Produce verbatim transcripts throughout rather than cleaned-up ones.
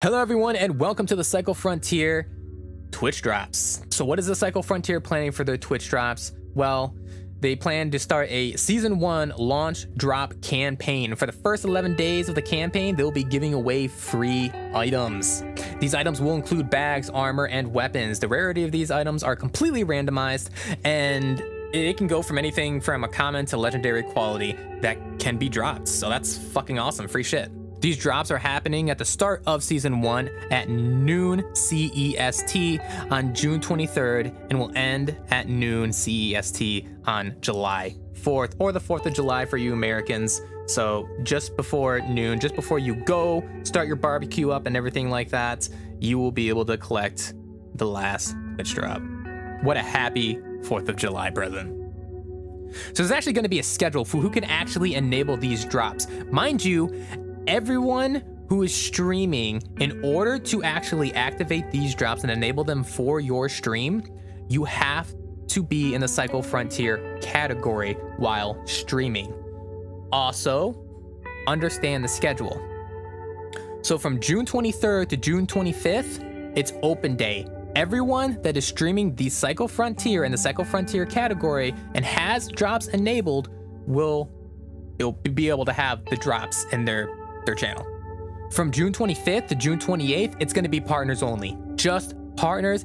Hello everyone and welcome to the Cycle Frontier Twitch drops. So what is the Cycle Frontier planning for their Twitch drops? Well, they plan to start a season one launch drop campaign. For the first eleven days of the campaign, they'll be giving away free items. These items will include bags, armor, and weapons. The rarity of these items are completely randomized, and it can go from anything from a common to legendary quality that can be dropped. So that's fucking awesome. Free shit. These drops are happening at the start of season one at noon C E S T on June twenty-third and will end at noon C E S T on July fourth, or the fourth of July for you Americans. So just before noon, just before you go start your barbecue up and everything like that, you will be able to collect the last Twitch drop. What a happy fourth of July, brethren. So there's actually going to be a schedule for who can actually enable these drops. Mind you, everyone who is streaming, in order to actually activate these drops and enable them for your stream, you have to be in the Cycle Frontier category while streaming. Also, understand the schedule. So from June twenty-third to June twenty-fifth, it's open day. Everyone that is streaming the Cycle Frontier in the Cycle Frontier category and has drops enabled will it'll be able to have the drops in their their channel. From June twenty-fifth to June twenty-eighth, it's going to be partners only, just partners.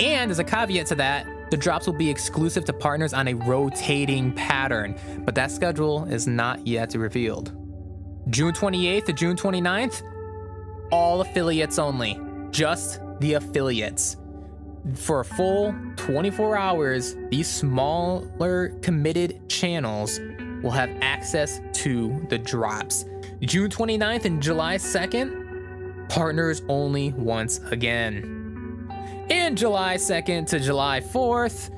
And as a caveat to that, the drops will be exclusive to partners on a rotating pattern, but that schedule is not yet revealed. June twenty-eighth to June twenty-ninth, all affiliates only, just the affiliates. For a full twenty-four hours, these smaller committed channels will have access to the drops. June twenty-ninth and July second, partners only once again. And July second to July fourth,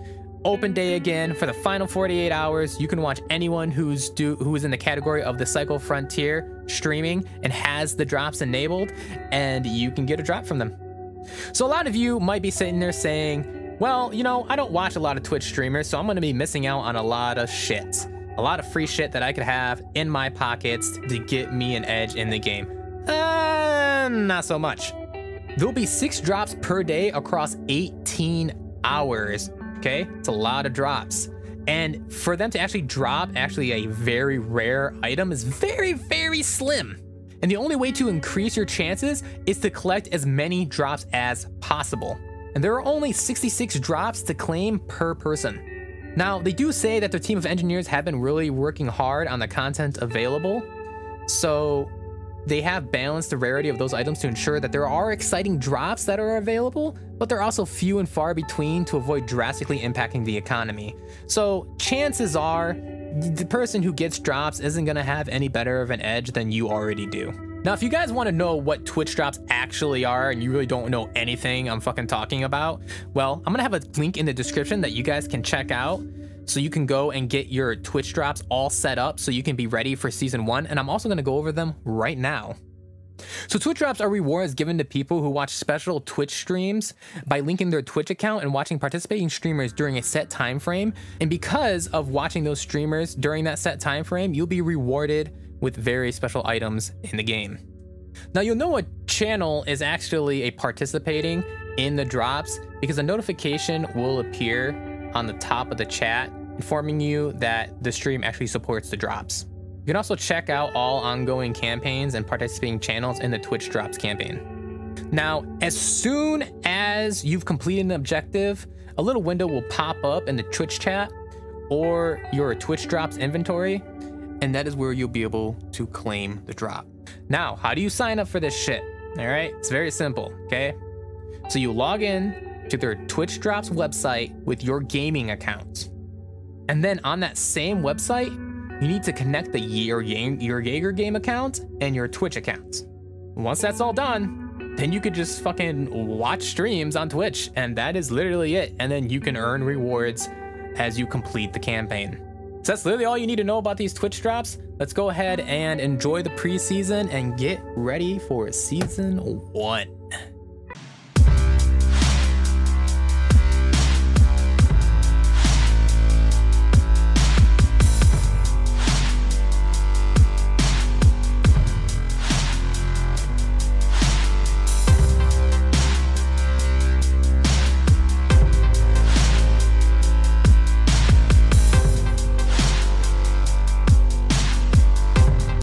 open day again. For the final forty-eight hours, you can watch anyone who's do who is in the category of the Cycle Frontier streaming and has the drops enabled, and you can get a drop from them. So a lot of you might be sitting there saying, well, you know, I don't watch a lot of Twitch streamers, so I'm gonna be missing out on a lot of shit. A lot of free shit that I could have in my pockets to get me an edge in the game. Uh, not so much. There'll be six drops per day across eighteen hours, okay? It's a lot of drops. And for them to actually drop actually a very rare item is very, very slim. And the only way to increase your chances is to collect as many drops as possible. And there are only sixty-six drops to claim per person. Now, they do say that their team of engineers have been really working hard on the content available, so they have balanced the rarity of those items to ensure that there are exciting drops that are available, but they're also few and far between to avoid drastically impacting the economy. So chances are the person who gets drops isn't going to have any better of an edge than you already do. Now, if you guys want to know what Twitch drops actually are and you really don't know anything I'm fucking talking about, well, I'm going to have a link in the description that you guys can check out so you can go and get your Twitch drops all set up so you can be ready for season one. And I'm also going to go over them right now. So Twitch drops are rewards given to people who watch special Twitch streams by linking their Twitch account and watching participating streamers during a set time frame. And because of watching those streamers during that set time frame, you'll be rewarded with very special items in the game. Now, you'll know a channel is actually a participating in the drops because a notification will appear on the top of the chat informing you that the stream actually supports the drops. You can also check out all ongoing campaigns and participating channels in the Twitch drops campaign. Now, as soon as you've completed an objective, a little window will pop up in the Twitch chat or your Twitch drops inventory, and that is where you'll be able to claim the drop. Now, how do you sign up for this shit? All right, it's very simple, okay? So you log in to their Twitch drops website with your gaming account. And then on that same website, you need to connect the your, your Yeager game account and your Twitch account. Once that's all done, then you could just fucking watch streams on Twitch, and that is literally it. And then you can earn rewards as you complete the campaign. So that's literally all you need to know about these Twitch drops. Let's go ahead and enjoy the preseason and get ready for season one.